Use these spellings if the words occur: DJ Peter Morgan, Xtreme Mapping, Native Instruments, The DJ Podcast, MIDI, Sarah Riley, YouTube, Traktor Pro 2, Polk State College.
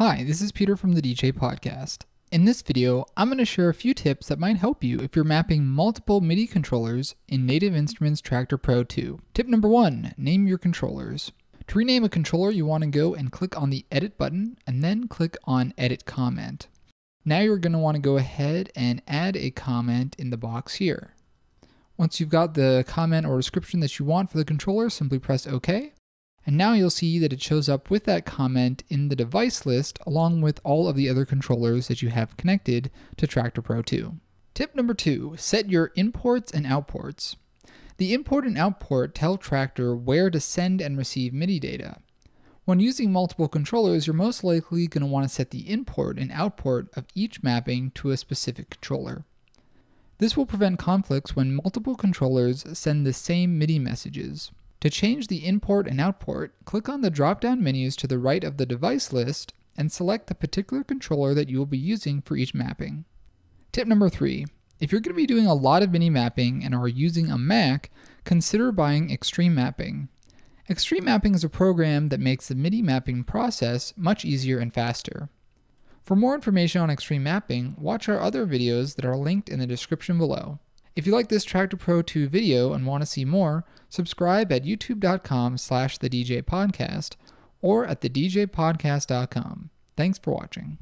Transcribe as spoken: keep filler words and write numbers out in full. Hi, this is Peter from The D J Podcast. In this video, I'm going to share a few tips that might help you if you're mapping multiple MIDI controllers in Native Instruments Traktor Pro two. Tip number one, name your controllers. To rename a controller, you want to go and click on the Edit button and then click on Edit Comment. Now you're going to want to go ahead and add a comment in the box here. Once you've got the comment or description that you want for the controller, simply press OK. And now you'll see that it shows up with that comment in the device list along with all of the other controllers that you have connected to Traktor Pro two. Tip number two, set your imports and outports. The import and outport tell Traktor where to send and receive MIDI data. When using multiple controllers, you're most likely going to want to set the import and outport of each mapping to a specific controller. This will prevent conflicts when multiple controllers send the same MIDI messages. To change the import and outport, click on the drop-down menus to the right of the device list and select the particular controller that you will be using for each mapping. Tip number three, if you're going to be doing a lot of MIDI mapping and are using a Mac, consider buying Xtreme Mapping. Xtreme Mapping is a program that makes the MIDI mapping process much easier and faster. For more information on Xtreme Mapping, watch our other videos that are linked in the description below. If you like this Traktor Pro two video and want to see more, subscribe at youtube dot com slash the D J Podcast or at the D J Podcast dot com. Thanks for watching.